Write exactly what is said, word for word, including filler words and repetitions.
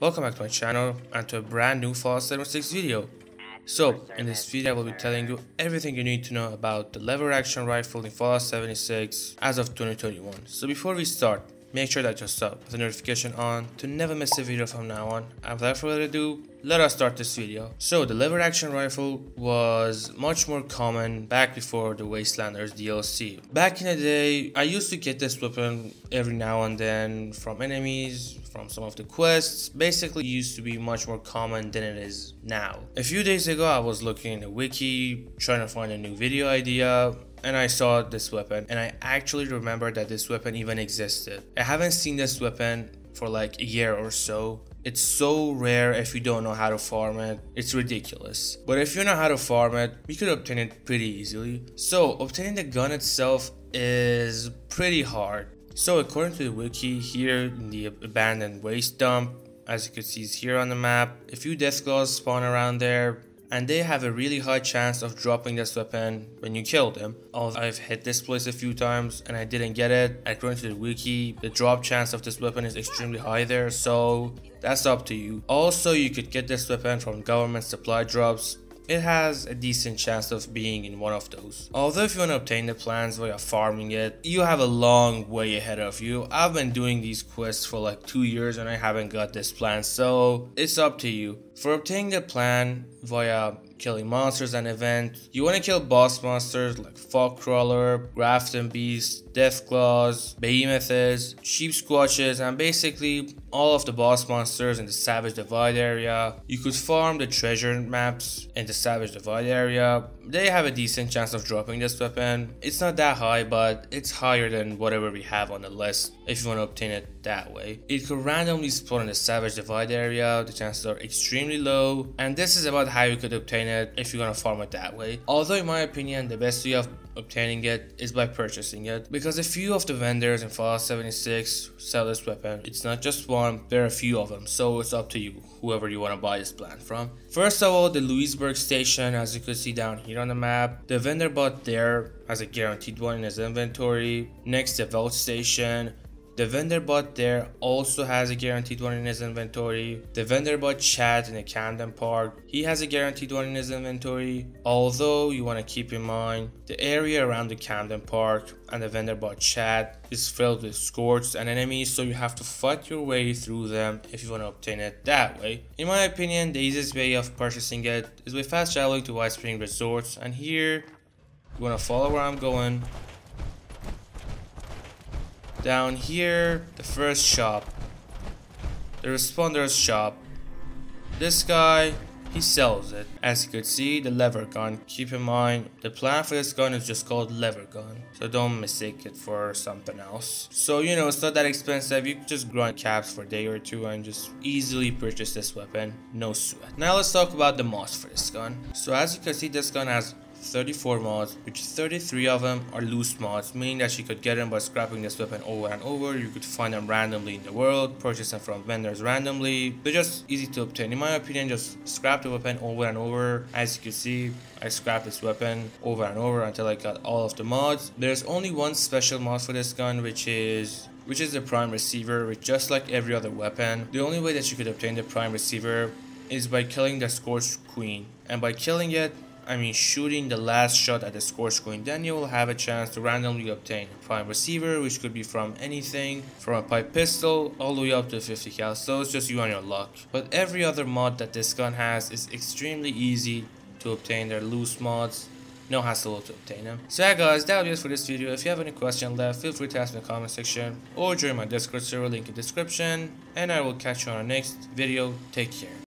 Welcome back to my channel and to a brand new Fallout seventy-six video. So, in this video I will be telling you everything you need to know about the lever action rifle in Fallout seventy-six as of twenty twenty-one. So before we start, make sure that you sub with the notification on to never miss a video from now on. And without further ado, let us start this video. So the lever action rifle was much more common back before the Wastelanders D L C. Back in the day, I used to get this weapon every now and then from enemies, from some of the quests. Basically, it used to be much more common than it is now. A few days ago, I was looking in the wiki, trying to find a new video idea, and I saw this weapon, and I actually remembered that this weapon even existed. I haven't seen this weapon for like a year or so. It's so rare. If you don't know how to farm it, it's ridiculous. But if you know how to farm it, you could obtain it pretty easily. So obtaining the gun itself is pretty hard. So according to the wiki, here in the abandoned waste dump, as you can see is here on the map, a few death claws spawn around there, and they have a really high chance of dropping this weapon when you kill them. I've hit this place a few times and I didn't get it. According to the wiki, the drop chance of this weapon is extremely high there, so that's up to you. Also, you could get this weapon from government supply drops. It has a decent chance of being in one of those. Although if you want to obtain the plans via farming it, you have a long way ahead of you. I've been doing these quests for like two years and I haven't got this plan, so it's up to you. For obtaining the plan via killing monsters and events, you want to kill boss monsters like Fogcrawler, Grafton Beast, Deathclaws, Behemoths, Sheepsquatches, and basically all of the boss monsters in the Savage Divide area. You could farm the treasure maps in the Savage Divide area. They have a decent chance of dropping this weapon. It's not that high, but it's higher than whatever we have on the list if you want to obtain it that way. It could randomly spawn in the Savage Divide area. The chances are extremely low, and this is about how you could obtain it if you're gonna farm it that way. Although in my opinion the best way of obtaining it is by purchasing it, because a few of the vendors in Fallout seventy-six sell this weapon. It's not just one, there are a few of them, so it's up to you whoever you want to buy this plan from. First of all, the Louisburg Station, as you can see down here on the map, the vendor bought there has a guaranteed one in his inventory. Next, the Vault Station. The vendor bot there also has a guaranteed one in his inventory. The vendor bot Chad in the Camden Park, he has a guaranteed one in his inventory. Although you want to keep in mind, the area around the Camden Park and the vendor bot Chad is filled with scorched and enemies, so you have to fight your way through them if you want to obtain it that way. In my opinion, the easiest way of purchasing it is by fast traveling to Whitespring Resort, and here you want to follow where I'm going. Down here, the first shop, the Responder's shop. This guy, he sells it. As you could see, the lever gun. Keep in mind, the plan for this gun is just called lever gun, so don't mistake it for something else. So, you know, it's not that expensive. You can just grind caps for a day or two and just easily purchase this weapon, no sweat. Now let's talk about the mods for this gun. So as you can see, this gun has thirty-four mods, which thirty-three of them are loose mods, meaning that you could get them by scrapping this weapon over and over. You could find them randomly in the world, purchase them from vendors randomly. They're just easy to obtain. In my opinion, just scrap the weapon over and over. As you can see, I scrapped this weapon over and over until I got all of the mods. There's only one special mod for this gun, which is which is the prime receiver, which just like every other weapon, the only way that you could obtain the prime receiver is by killing the scorched queen. And by killing it, I mean shooting the last shot at the scorched queen, then you will have a chance to randomly obtain a prime receiver, which could be from anything from a pipe pistol all the way up to fifty cal, so it's just you and your luck. But every other mod that this gun has is extremely easy to obtain. They're loose mods, no hassle to obtain them. So yeah guys, that will be it for this video. If you have any question left, feel free to ask me in the comment section or join my Discord server, link in the description, and I will catch you on our next video. Take care.